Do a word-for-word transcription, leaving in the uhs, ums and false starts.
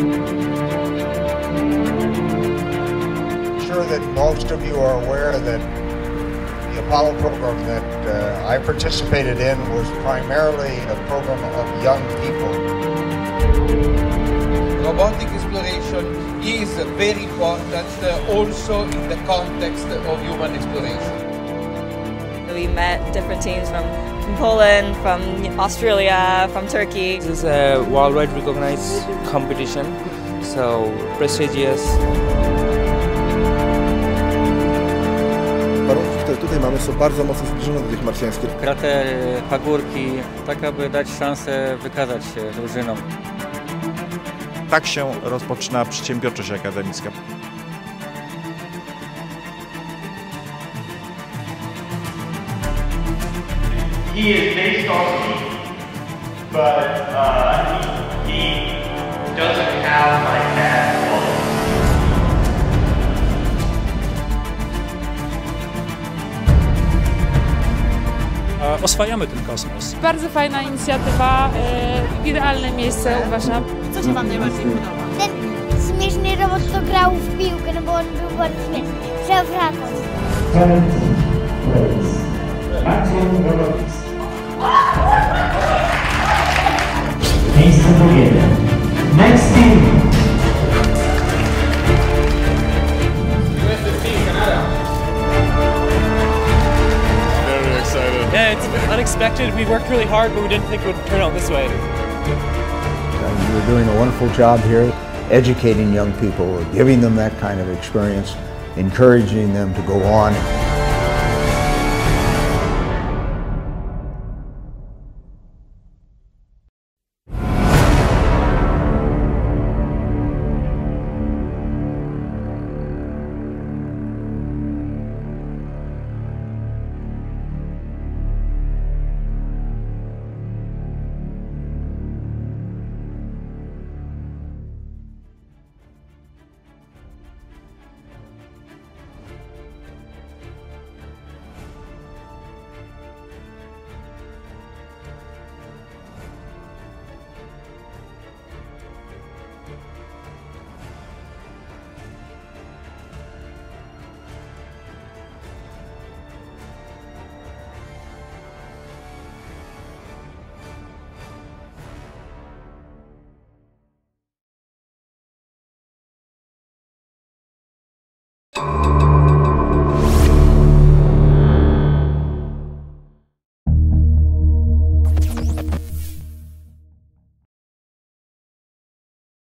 I'm sure that most of you are aware that the Apollo program that uh, I participated in was primarily a program of young people. Robotic exploration is very important uh, also in the context of human exploration. We met different teams from, from Poland, from Australia, from Turkey. This is a worldwide recognized competition, so prestigious. Warunki, które tutaj mamy, są bardzo mocno zbliżone do tych marsjańskich. Kratery, pagórki, tak aby dać szansę wykazać się drużynom. Tak się rozpoczyna przedsiębiorczość akademicka. He is based on me, but uh, he doesn't have my dad qualities. Oswajamy ten kosmos. Bardzo fajna inicjatywa, e, idealne miejsce, uważam. Co się wam najbardziej podoba? Ten śmieszny robot, kto grał w piłkę, no bo on był bardzo śmieszny. Trzeba wracać. Miejsce numer jeden. Next team. U S fifteen, Canada. Very excited. Yeah, it's unexpected. We worked really hard, but we didn't think it would turn out this way. You're doing a wonderful job here, educating young people, giving them that kind of experience, encouraging them to go on.